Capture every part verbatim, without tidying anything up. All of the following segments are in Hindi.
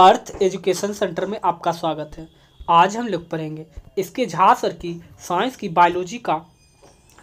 अर्थ एजुकेशन सेंटर में आपका स्वागत है। आज हम लोग पढ़ेंगे इसके झा सर की साइंस की बायोलॉजी का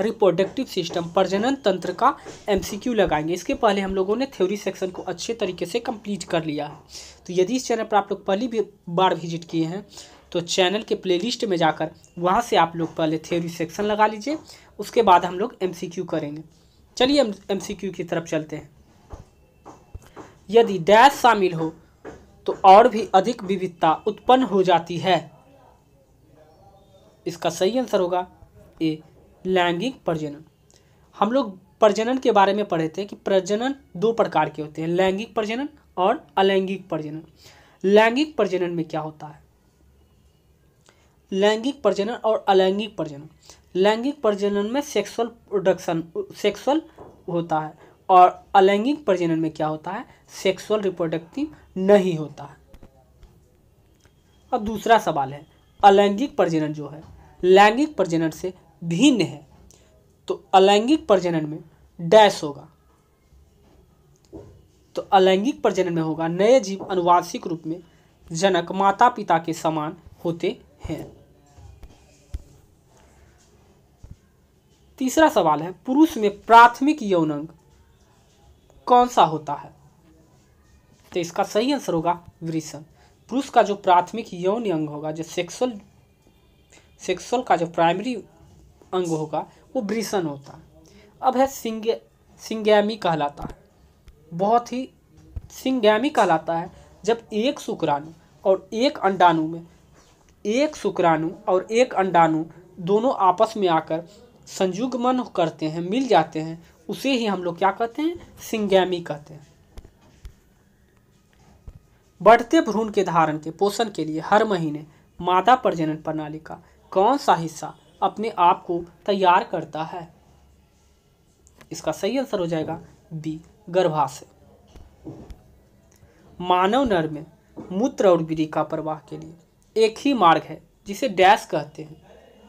रिप्रोडक्टिव सिस्टम प्रजनन तंत्र का एमसीक्यू लगाएंगे। इसके पहले हम लोगों ने थ्योरी सेक्शन को अच्छे तरीके से कंप्लीट कर लिया है। तो यदि इस चैनल पर आप लोग पहली भी बार विजिट किए हैं तो चैनल के प्लेलिस्ट में जाकर वहाँ से आप लोग पहले थ्योरी सेक्शन लगा लीजिए, उसके बाद हम लोग एमसीक्यू करेंगे। चलिए एमसीक्यू की तरफ चलते हैं। यदि डैश शामिल हो तो और भी अधिक विविधता उत्पन्न हो जाती है। इसका सही आंसर होगा ए, लैंगिक प्रजनन। हम लोग प्रजनन के बारे में पढ़े थे कि प्रजनन दो प्रकार के होते हैं, लैंगिक प्रजनन और अलैंगिक प्रजनन। लैंगिक प्रजनन में क्या होता है? लैंगिक प्रजनन और अलैंगिक प्रजनन, लैंगिक प्रजनन में सेक्सुअल प्रोडक्शन सेक्सुअल होता है और अलैंगिक प्रजनन में क्या होता है? सेक्सुअल रिप्रोडक्टिव नहीं होता है। अब दूसरा सवाल है अलैंगिक प्रजनन जो है लैंगिक प्रजनन से भिन्न है, तो अलैंगिक प्रजनन में डैश होगा, तो अलैंगिक प्रजनन में होगा नए जीव अनुवांशिक रूप में जनक माता पिता के समान होते हैं। तीसरा सवाल है पुरुष में प्राथमिक यौनांग कौन सा होता है? तो इसका सही आंसर होगा वृषण। पुरुष का जो प्राथमिक यौन अंग होगा, जो सेक्सुअल सेक्सुअल का जो प्राइमरी अंग होगा वो वृषण होता है। अब है सिंग्या सिंग्यामी कहलाता है, बहुत ही सिंग्यामी कहलाता है जब एक शुक्राणु और एक अंडाणु में एक शुक्राणु और एक अंडाणु दोनों आपस में आकर संयुग्मन करते हैं, मिल जाते हैं, उसे ही हम लोग क्या कहते हैं? सिंग्यामी कहते हैं। बढ़ते भ्रूण के धारण के पोषण के लिए हर महीने मादा प्रजनन प्रणाली का कौन सा हिस्सा अपने आप को तैयार करता है? इसका सही आंसर हो जाएगा बी, गर्भाशय। मानव नर में मूत्र और वीर्य का प्रवाह के लिए एक ही मार्ग है जिसे डैश कहते हैं।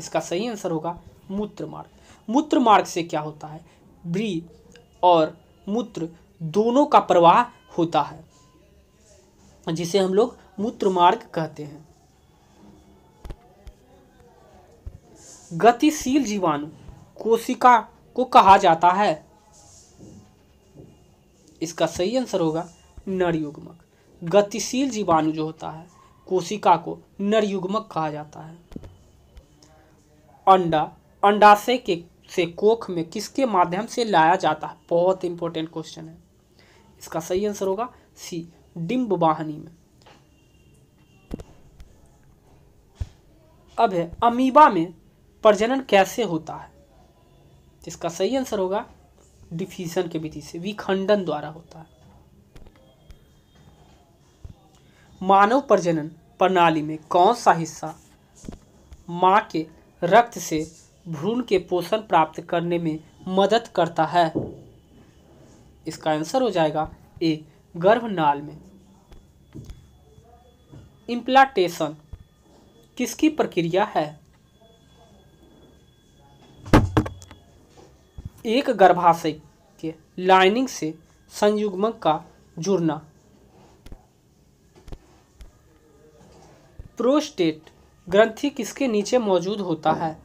इसका सही आंसर होगा मूत्र मार्ग। मूत्र मार्ग से क्या होता है? ब्री और मूत्र दोनों का प्रवाह होता है जिसे हम लोग मूत्र मार्ग कहते हैं। गतिशील जीवाणु कोशिका को कहा जाता है। इसका सही आंसर होगा नरयुग्मक। गतिशील जीवाणु जो होता है कोशिका को नरयुग्मक कहा जाता है। अंडा अंडाशय के से कोख में किसके माध्यम से लाया जाता है? बहुत इंपॉर्टेंट क्वेश्चन है। इसका सही आंसर होगा सी, डिंबवाहिनी में। अब है अमीबा में प्रजनन कैसे होता है? इसका सही आंसर होगा डिफ्यूजन के विधि से, विखंडन द्वारा होता है। मानव प्रजनन प्रणाली में कौन सा हिस्सा मां के रक्त से भ्रूण के पोषण प्राप्त करने में मदद करता है? इसका आंसर हो जाएगा ए, गर्भनाल में। इंप्लाटेशन किसकी प्रक्रिया है? एक गर्भाशय के लाइनिंग से संयुग्मक का जुड़ना। प्रोस्टेट ग्रंथि किसके नीचे मौजूद होता है?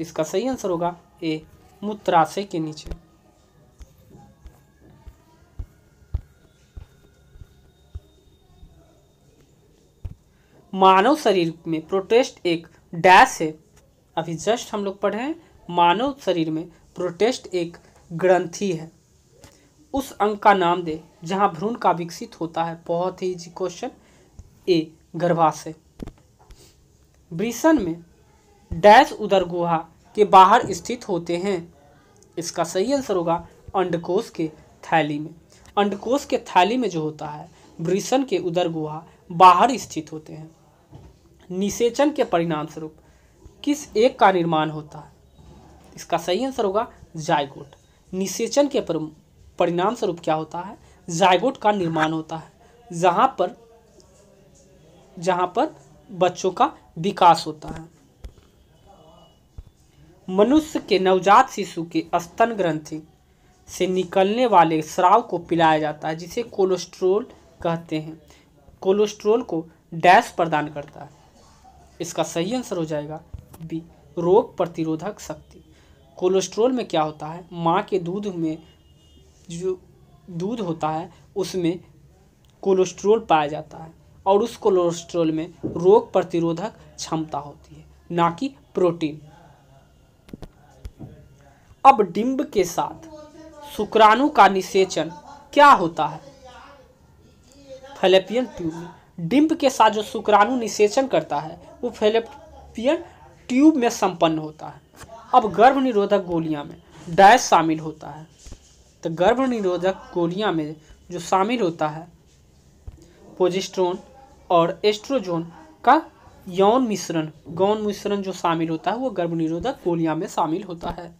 इसका सही आंसर होगा ए, मूत्राशय के नीचे। मानव शरीर में प्रोटेस्ट एक डैश है। अभी जस्ट हम लोग पढ़े हैं मानव शरीर में प्रोटेस्ट एक ग्रंथि है, उस अंग का नाम दे जहां भ्रूण का विकसित होता है। बहुत ही इजी क्वेश्चन ए, गर्भाशय। वृषण में डैश उदर गुहा के बाहर स्थित होते हैं। इसका सही आंसर होगा अंडकोश के थैली में। अंडकोश के थैली में जो होता है वृषण के उदर गुहा बाहर स्थित होते हैं। निषेचन के परिणाम स्वरूप किस एक का निर्माण होता है? इसका सही आंसर होगा जायगोट। निषेचन के परिणाम स्वरूप क्या होता है? जायगोट का निर्माण होता है, जहाँ पर जहाँ पर बच्चों का विकास होता है। मनुष्य के नवजात शिशु के स्तन ग्रंथि से निकलने वाले स्राव को पिलाया जाता है जिसे कोलेस्ट्रॉल कहते हैं। कोलेस्ट्रॉल को डैश प्रदान करता है। इसका सही आंसर हो जाएगा बी, रोग प्रतिरोधक शक्ति। कोलेस्ट्रॉल में क्या होता है, माँ के दूध में जो दूध होता है उसमें कोलेस्ट्रॉल पाया जाता है और उस कोलेस्ट्रॉल में रोग प्रतिरोधक क्षमता होती है, ना कि प्रोटीन। अब डिंब के साथ शुक्राणु का निषेचन क्या होता है? फेलेपियन ट्यूब में डिंब के साथ जो शुक्राणु निषेचन करता है वो फेलेपियन ट्यूब में संपन्न होता है। अब गर्भ निरोधक गोलियां में डैश शामिल होता है, तो गर्भ निरोधक गोलियां में जो शामिल होता है प्रोजेस्टेरोन और एस्ट्रोजन का यौन मिश्रण गौण मिश्रण जो शामिल होता है वो गर्भ निरोधक गोलियां में शामिल होता है।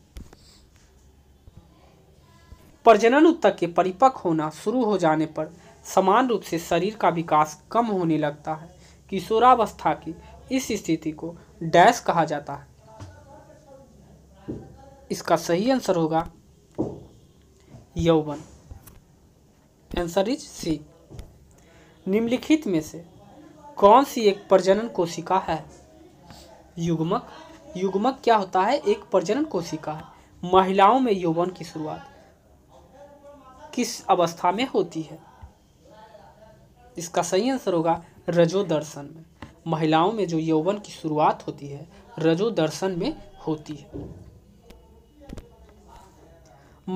प्रजनन उत्तक के परिपक्व होना शुरू हो जाने पर समान रूप से शरीर का विकास कम होने लगता है। किशोरावस्था की इस स्थिति को डैश कहा जाता है। इसका सही आंसर होगा यौवन। Answer is C. निम्नलिखित में से कौन सी एक प्रजनन कोशिका है? युग्मक। युग्मक क्या होता है? एक प्रजनन कोशिका है। महिलाओं में यौवन की शुरुआत किस अवस्था में होती है? इसका सही आंसर होगा रजोदर्शन में। महिलाओं में जो यौवन की शुरुआत होती है रजोदर्शन में होती है।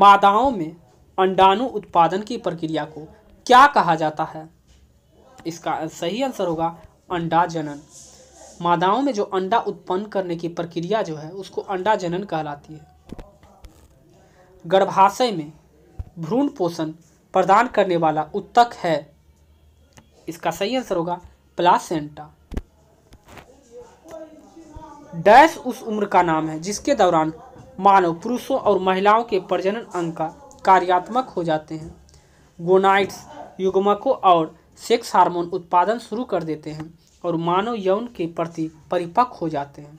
मादाओं में अंडाणु उत्पादन की प्रक्रिया को क्या कहा जाता है? इसका सही आंसर होगा अंडाजनन। मादाओं में जो अंडा उत्पन्न करने की प्रक्रिया जो है उसको अंडाजनन कहलाती है। गर्भाशय में भ्रूण पोषण प्रदान करने वाला उत्तक है। इसका सही आंसर होगा प्लेसेंटा। डैश उस उम्र का नाम है जिसके दौरान मानव पुरुषों और महिलाओं के प्रजनन अंग का कार्यात्मक हो जाते हैं। गोनाड्स युग्मकों और सेक्स हार्मोन उत्पादन शुरू कर देते हैं और मानव यौन के प्रति परिपक्व हो जाते हैं।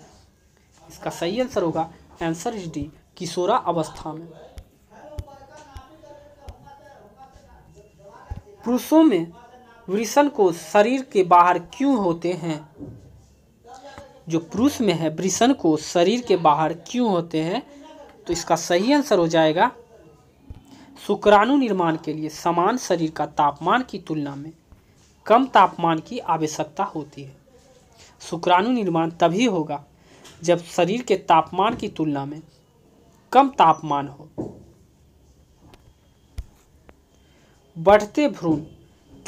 इसका सही आंसर होगा आंसर इज डी, किशोरा अवस्था में। पुरुषों में वृषण को शरीर के बाहर क्यों होते हैं? जो पुरुष में है वृषण को शरीर के बाहर क्यों होते हैं? तो इसका सही आंसर हो जाएगा शुक्राणु निर्माण के लिए समान शरीर का तापमान की तुलना में कम तापमान की आवश्यकता होती है। शुक्राणु निर्माण तभी होगा जब शरीर के तापमान की तुलना में कम तापमान हो। बढ़ते भ्रूण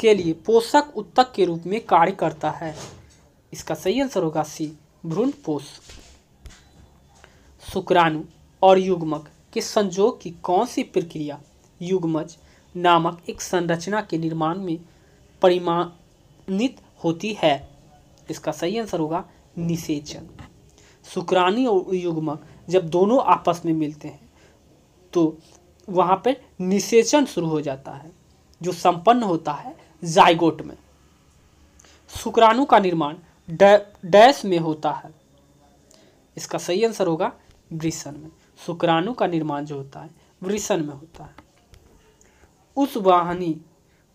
के लिए पोषक उत्तक के रूप में कार्य करता है। इसका सही आंसर होगा सी, भ्रूण पोष। शुक्राणु और युग्मक के संजोग की कौन सी प्रक्रिया युग्मज नामक एक संरचना के निर्माण में परिमाणित होती है? इसका सही आंसर होगा निषेचन। शुक्राणु और युग्मक जब दोनों आपस में मिलते हैं तो वहाँ पर निषेचन शुरू हो जाता है जो संपन्न होता है जायगोट में। शुक्राणु का निर्माण डैश में होता है। इसका सही आंसर होगा वृषण में। शुक्राणु का निर्माण जो होता है वृषण में होता है। उस वाहिनी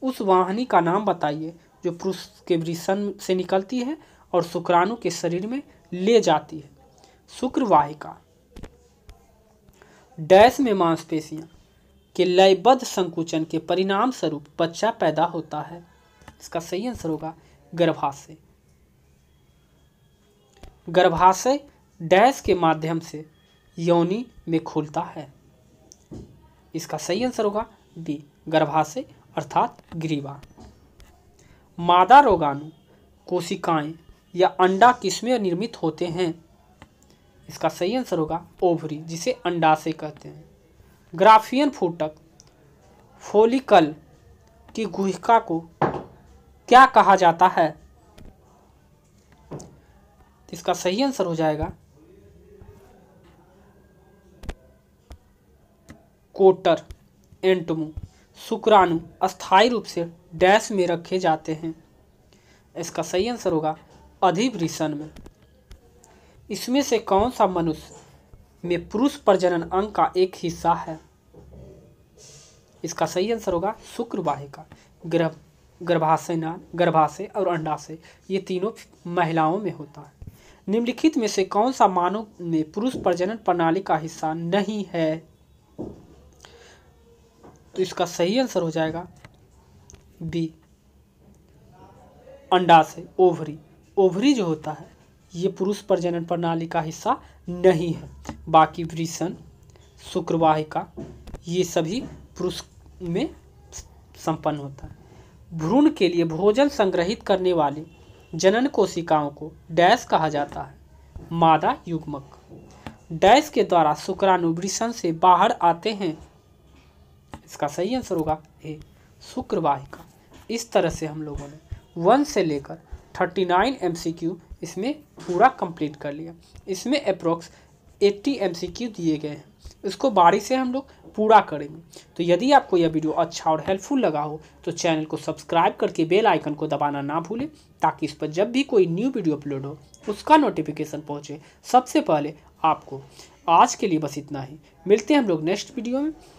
उस वाहिनी का नाम बताइए जो पुरुष के वृषण से निकलती है और शुक्राणु के शरीर में ले जाती है। शुक्रवाहिका। डैश में मांसपेशियां के लयबद्ध संकुचन के परिणाम स्वरूप बच्चा पैदा होता है। इसका सही आंसर होगा गर्भाशय। गर्भाशय डैश के माध्यम से योनि में खुलता है। इसका सही आंसर होगा बी, गर्भाशय अर्थात ग्रीवा। मादा रोगाणु कोशिकाएं या अंडा किसमें निर्मित होते हैं? इसका सही आंसर होगा ओवरी, जिसे अंडाशय कहते हैं। ग्राफियन फूटक फोलिकल की गुहिका को क्या कहा जाता है? इसका सही आंसर हो जाएगा कोटर एंटम। शुक्राणु अस्थायी रूप से डैश में रखे जाते हैं। इसका सही आंसर होगा अधिवृषण में। इसमें से कौन सा मनुष्य में पुरुष प्रजनन अंग का एक हिस्सा है? इसका सही आंसर होगा शुक्रवाहिका। गर्भ गर्भाशय नाल, गर्भाशय और अंडाशय, ये तीनों महिलाओं में होता है। निम्नलिखित में से कौन सा मानव में पुरुष प्रजनन प्रणाली का हिस्सा नहीं है? तो इसका सही आंसर हो जाएगा बी, अंडाशय, ओवरी। ओवरी जो होता है ये पुरुष प्रजनन प्रणाली का हिस्सा नहीं है। बाकी वृषण, शुक्रवाहिका, ये सभी पुरुष में संपन्न होता है। भ्रूण के लिए भोजन संग्रहित करने वाली जनन कोशिकाओं को डैश कहा जाता है, मादा युग्मक। डैश के द्वारा शुक्राणु वृषण से बाहर आते हैं। इसका सही आंसर होगा ए, शुक्रवाहिका। इस तरह से हम लोगों ने वन से लेकर उनतालीस एमसीक्यू इसमें पूरा कंप्लीट कर लिया। इसमें अप्रोक्स अस्सी एमसीक्यू दिए गए हैं, इसको बारी से हम लोग पूरा करेंगे। तो यदि आपको यह वीडियो अच्छा और हेल्पफुल लगा हो तो चैनल को सब्सक्राइब करके बेल आइकन को दबाना ना भूलें, ताकि इस पर जब भी कोई न्यू वीडियो अपलोड हो उसका नोटिफिकेशन पहुँचे सबसे पहले आपको। आज के लिए बस इतना ही, मिलते हैं हम लोग नेक्स्ट वीडियो में।